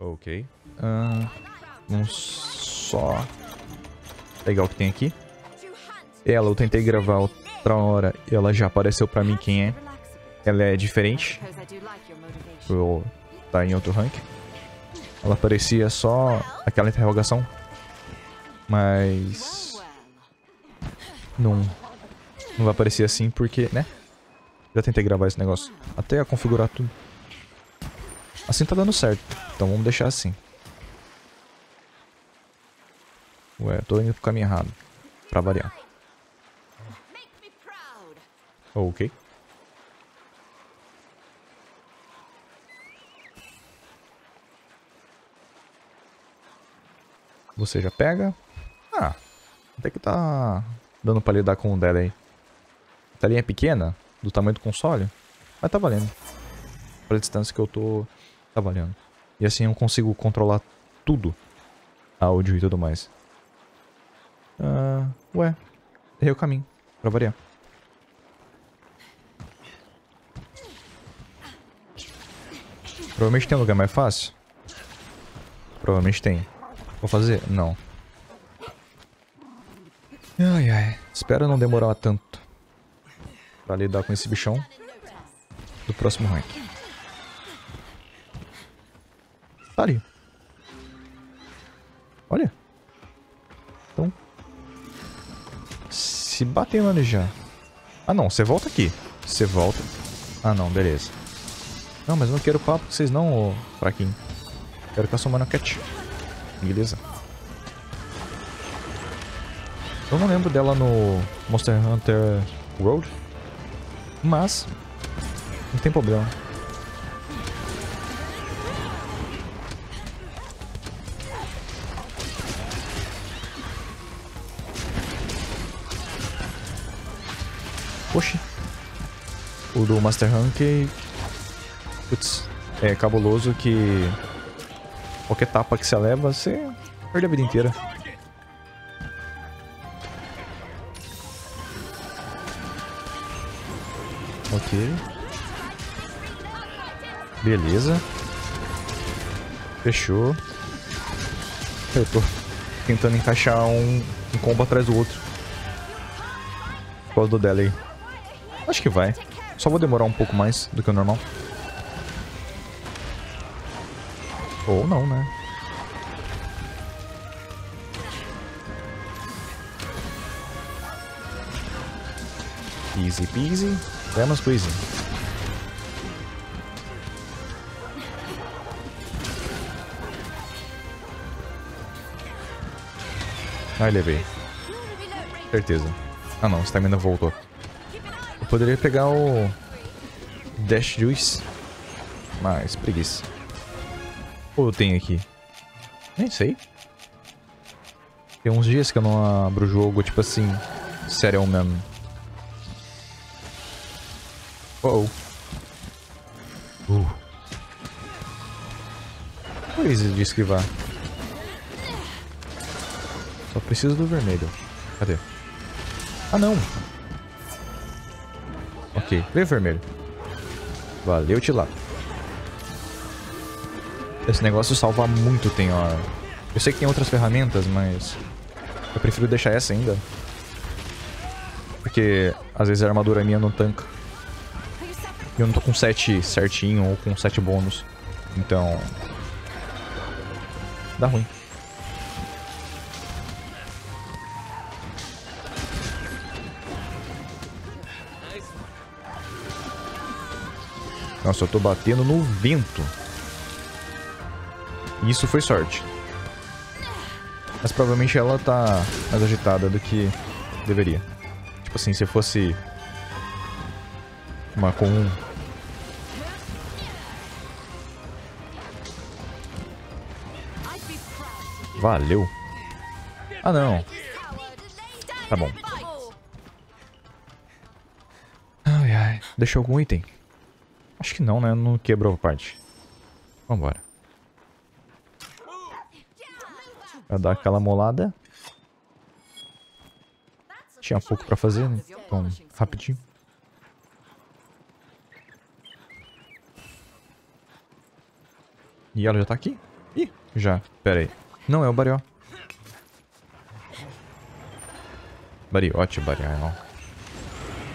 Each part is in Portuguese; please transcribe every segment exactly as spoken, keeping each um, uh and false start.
Ok. Uh, vamos só pegar o que tem aqui. Ela, eu tentei gravar outra hora e ela já apareceu pra mim quem é. Ela é diferente. Eu tá em outro rank. Ela parecia só aquela interrogação. Mas... Não... Não vai aparecer assim porque, né? Já tentei gravar esse negócio. Até configurar tudo. Assim tá dando certo. Então vamos deixar assim. Ué, eu tô indo pro caminho errado. Pra variar. Ok. Você já pega. Ah, até que tá dando pra lidar com o dela aí. A telinha é pequena, do tamanho do console, mas tá valendo. Pra distância que eu tô, tá valendo. E assim eu consigo controlar tudo. Áudio e tudo mais. Ah, ué, errei o caminho, pra variar. Provavelmente tem um lugar mais fácil. Provavelmente tem. Vou fazer? Não. Ai, ai. Espero não demorar tanto pra lidar com esse bichão do próximo rank. Tá ali. Olha. Então. Se bater nele já. Ah, não. Você volta aqui. Você volta. Ah, não. Beleza. Não, mas eu não quero papo com vocês não, ô fraquinho. Quero ficar somando a cat. Beleza. Eu não lembro dela no Monster Hunter World, mas não tem problema. Poxa. O do Master Rank, putz, é cabuloso que... Qualquer tapa que você leva, você perde a vida inteira. Ok. Beleza. Fechou. Eu tô tentando encaixar um, um combo atrás do outro. Por causa do delay. Acho que vai. Só vou demorar um pouco mais do que o normal. Ou não, né? Easy peasy. Vamos, please. Ai, levei. Certeza. Ah, não. A stamina voltou. Eu poderia pegar o... Dash juice. Mas preguiça. Ou eu tenho aqui? Nem sei. Tem uns dias que eu não abro o jogo, tipo assim, sério mesmo. Uh-oh. Uh. Coisa de esquivar. Só preciso do vermelho. Cadê? Ah, não! Ok, veio vermelho. Valeu, tilápia. Esse negócio salva muito, tem hora. Eu sei que tem outras ferramentas, mas eu prefiro deixar essa ainda. Porque às vezes a armadura minha não tanca. E eu não tô com sete certinho ou com sete bônus. Então... Dá ruim. Nossa, eu tô batendo no vento. Isso foi sorte. Mas provavelmente ela tá mais agitada do que deveria. Tipo assim, se fosse uma comum. Valeu. Ah, não. Tá bom. Ai, ai. Deixou algum item? Acho que não, né? Não quebrou a parte. Vambora. Pra dar aquela molada. Tinha pouco pra fazer, né? Então, rapidinho. E ela já tá aqui? Ih, já. Pera aí. Não é o Barioth. Barioth, Barioth.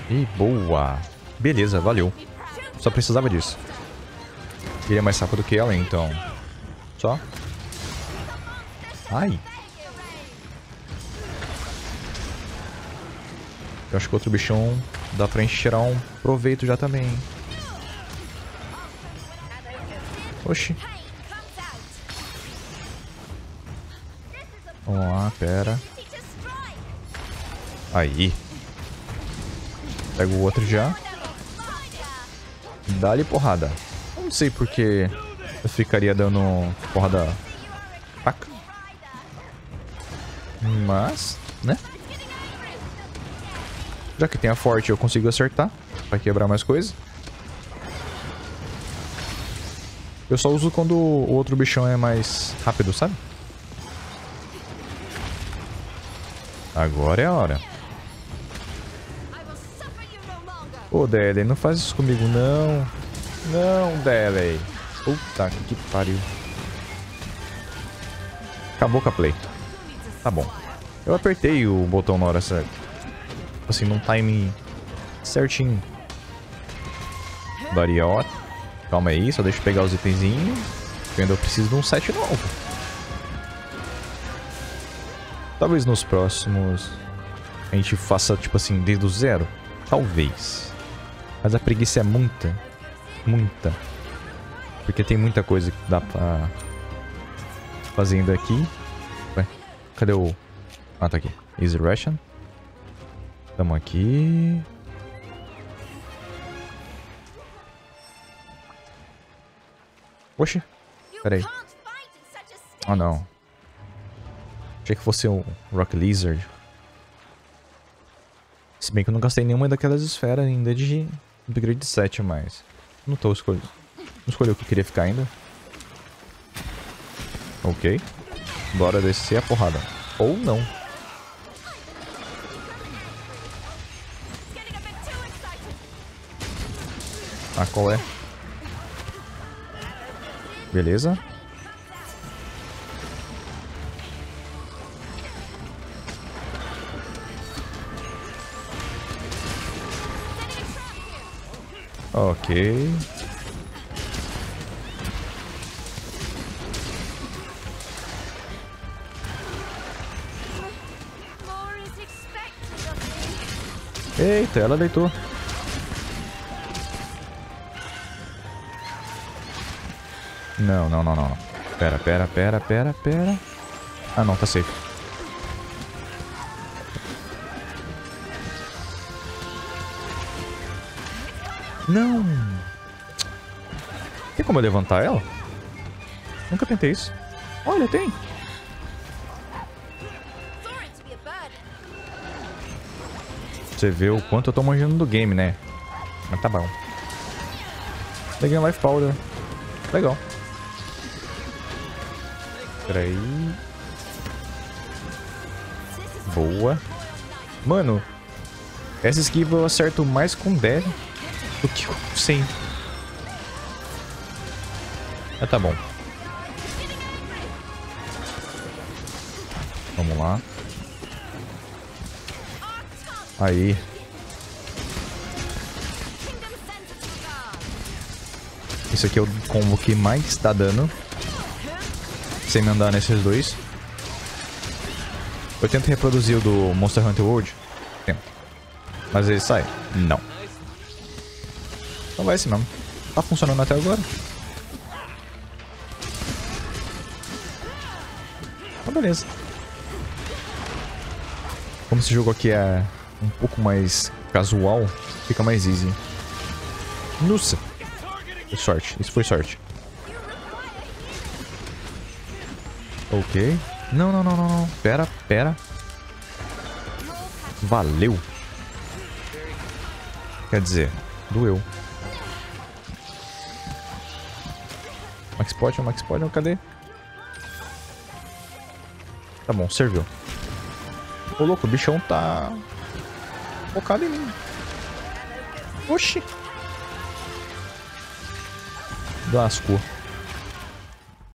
Ih, boa. Beleza, valeu. Só precisava disso. Ele é mais sapo do que ela, então. Só. Ai. Eu acho que outro bichão dá pra gente tirar um proveito já também. Oxi. Vamos lá, pera. Aí. Pega o outro já. Dá-lhe porrada. Não sei porque eu ficaria dando porrada fraca. Mas, né? Já que tem a forte, eu consigo acertar pra quebrar mais coisa. Eu só uso quando o outro bichão é mais rápido, sabe? Agora é a hora. Ô, Delay, não faz isso comigo, não. Não, Delay. Puta que pariu. Acabou com a play. Tá bom. Eu apertei o botão na hora certa. Assim, num timing certinho. Barioth. Calma aí, só deixa eu pegar os itenzinhos. Eu ainda preciso de um set novo. Talvez nos próximos a gente faça, tipo assim, desde o zero. Talvez. Mas a preguiça é muita. Muita. Porque tem muita coisa que dá pra fazer ainda aqui. Ué, cadê o... Ah, tá aqui. Easy Ration. Tamo aqui. Oxe. Pera aí. Ah, não. Achei que fosse um Rock Lizard. Se bem que eu não gastei nenhuma daquelas esferas ainda de upgrade sete, mas... Não tô escolhendo. Não escolhi o que eu queria ficar ainda. Ok. Bora descer a porrada. Ou não. Ah, qual é? Beleza. Ok. Eita, ela deitou. Não, não, não, não. Pera, pera, pera, pera, pera. Ah, não, tá safe. Não! Tem como eu levantar ela? Nunca tentei isso. Olha, tem! Você vê o quanto eu tô manjando do game, né? Mas tá bom. Peguei um Life Powder. Legal. Peraí. Boa. Mano, essa esquiva eu acerto mais com Dash do que sem. Ah, tá bom. Vamos lá. Aí. Isso aqui é o combo que mais tá dando. Sem me andar nesses dois. Eu tento reproduzir o do Monster Hunter World. Tento. Mas ele sai? Não. Não vai esse mesmo. Tá funcionando até agora. Ah, beleza. Como esse jogo aqui é um pouco mais casual, fica mais easy. Nossa! Foi sorte, isso foi sorte. Ok. Não, não, não, não, não. Pera, pera. Valeu. Quer dizer, doeu. Max Potion, Max Potion, cadê? Tá bom, serviu. Ô louco, o bichão tá focado em mim. Oxi. Lascou.